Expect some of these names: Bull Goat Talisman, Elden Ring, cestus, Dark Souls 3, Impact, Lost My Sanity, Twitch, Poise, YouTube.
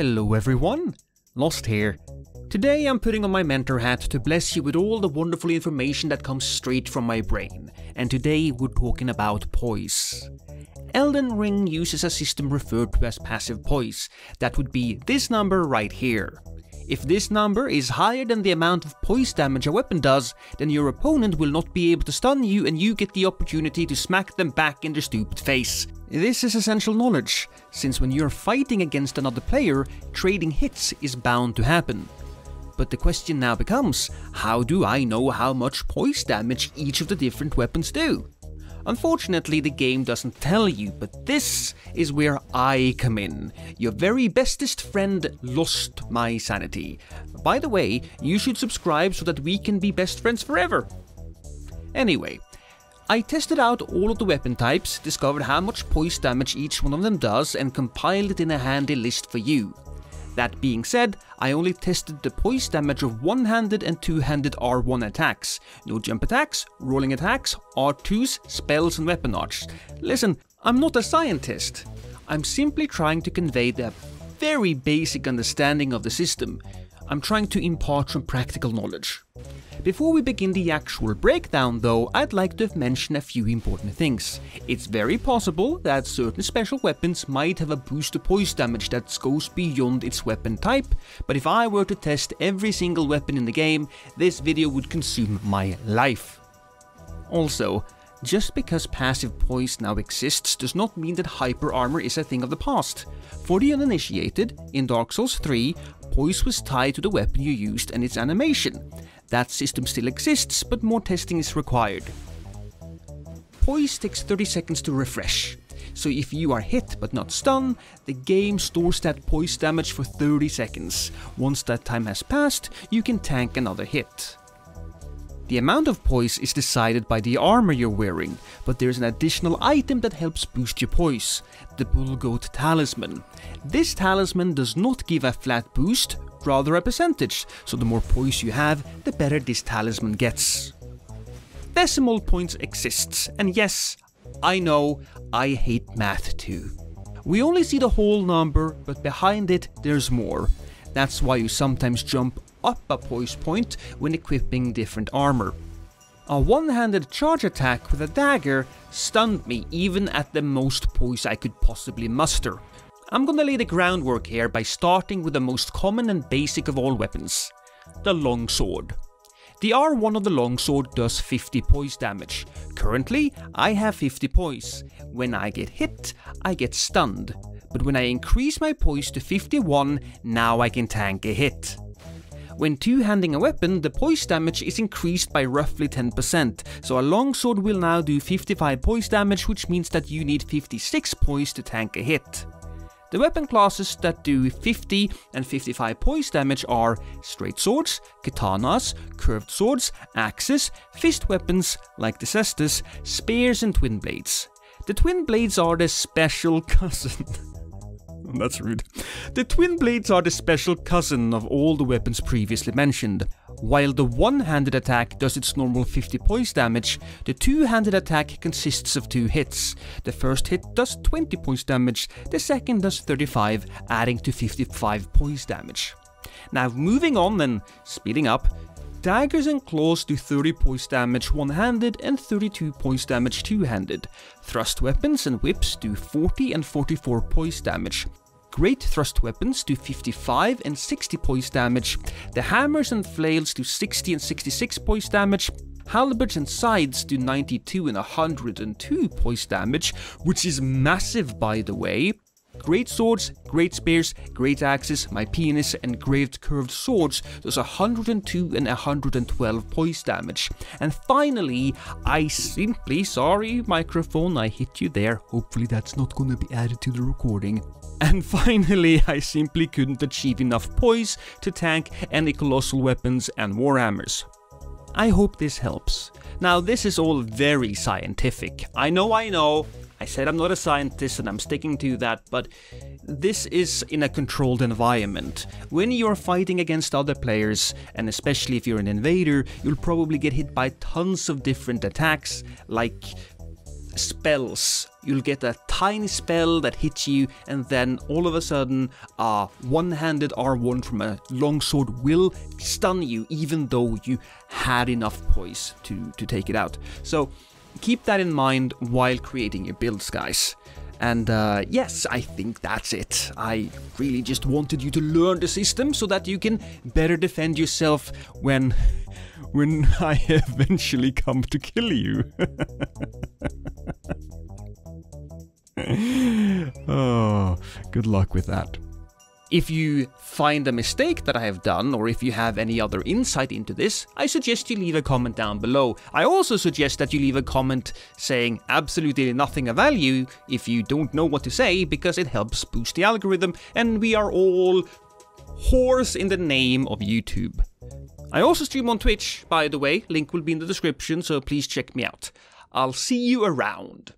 Hello everyone, Lost here. Today I'm putting on my mentor hat to bless you with all the wonderful information that comes straight from my brain, and today we're talking about poise. Elden Ring uses a system referred to as passive poise, that would be this number right here. If this number is higher than the amount of poise damage a weapon does, then your opponent will not be able to stun you and you get the opportunity to smack them back in their stupid face. This is essential knowledge, since when you're fighting against another player, trading hits is bound to happen. But the question now becomes, how do I know how much poise damage each of the different weapons do? Unfortunately, the game doesn't tell you, but this is where I come in. Your very bestest friend, Lost My Sanity. By the way, you should subscribe so that we can be best friends forever. Anyway, I tested out all of the weapon types, discovered how much poise damage each one of them does, and compiled it in a handy list for you. That being said, I only tested the poise damage of one-handed and two-handed R1 attacks. No jump attacks, rolling attacks, R2s, spells and weapon arts. Listen, I'm not a scientist. I'm simply trying to convey the very basic understanding of the system. I'm trying to impart some practical knowledge. Before we begin the actual breakdown though, I'd like to mention a few important things. It's very possible that certain special weapons might have a boost to poise damage that goes beyond its weapon type, but if I were to test every single weapon in the game, this video would consume my life. Also, just because passive poise now exists does not mean that hyper armor is a thing of the past. For the uninitiated, in Dark Souls 3, poise was tied to the weapon you used and its animation. That system still exists, but more testing is required. Poise takes 30 seconds to refresh, so if you are hit but not stunned, the game stores that poise damage for 30 seconds. Once that time has passed, you can tank another hit. The amount of poise is decided by the armor you're wearing, but there's an additional item that helps boost your poise, the Bull Goat Talisman. This talisman does not give a flat boost, rather a percentage, so the more poise you have, the better this talisman gets. Decimal points exists, and yes, I know, I hate math too. We only see the whole number, but behind it there's more. That's why you sometimes jump up a poise point when equipping different armor. A one-handed charge attack with a dagger stunned me even at the most poise I could possibly muster. I'm gonna lay the groundwork here by starting with the most common and basic of all weapons, the longsword. The R1 of the longsword does 50 poise damage. Currently, I have 50 poise. When I get hit, I get stunned. But when I increase my poise to 51, now I can tank a hit. When two-handing a weapon, the poise damage is increased by roughly 10%, so a longsword will now do 55 poise damage, which means that you need 56 poise to tank a hit. The weapon classes that do 50 and 55 poise damage are straight swords, katanas, curved swords, axes, fist weapons like the cestus, spears and twin blades. The twin blades are the special cousin. That's rude. The twin blades are the special cousin of all the weapons previously mentioned. While the one-handed attack does its normal 50 poise damage, the two-handed attack consists of two hits. The first hit does 20 poise damage, the second does 35, adding to 55 poise damage. Now moving on and speeding up, daggers and claws do 30 poise damage one-handed and 32 poise damage two-handed. Thrust weapons and whips do 40 and 44 poise damage. Great thrust weapons do 55 and 60 poise damage. The hammers and flails do 60 and 66 poise damage. Halberds and scythes do 92 and 102 poise damage, which is massive by the way. Great swords, great spears, great axes, my penis and engraved curved swords does 102 and 112 poise damage. And finally, I simply couldn't achieve enough poise to tank any colossal weapons and warhammers. I hope this helps. Now this is all very scientific. I know. I said I'm not a scientist and I'm sticking to that, but this is in a controlled environment. When you're fighting against other players, and especially if you're an invader, you'll probably get hit by tons of different attacks, like spells. You'll get a tiny spell that hits you, and then all of a sudden a one-handed R1 from a longsword will stun you, even though you had enough poise to take it out. So keep that in mind while creating your builds, guys. And yes, I think that's it. I really just wanted you to learn the system so that you can better defend yourself when I eventually come to kill you. Oh, good luck with that. If you find a mistake that I have done, or if you have any other insight into this, I suggest you leave a comment down below. I also suggest that you leave a comment saying absolutely nothing of value if you don't know what to say, because it helps boost the algorithm, and we are all whores in the name of YouTube. I also stream on Twitch, by the way. Link will be in the description, so please check me out. I'll see you around.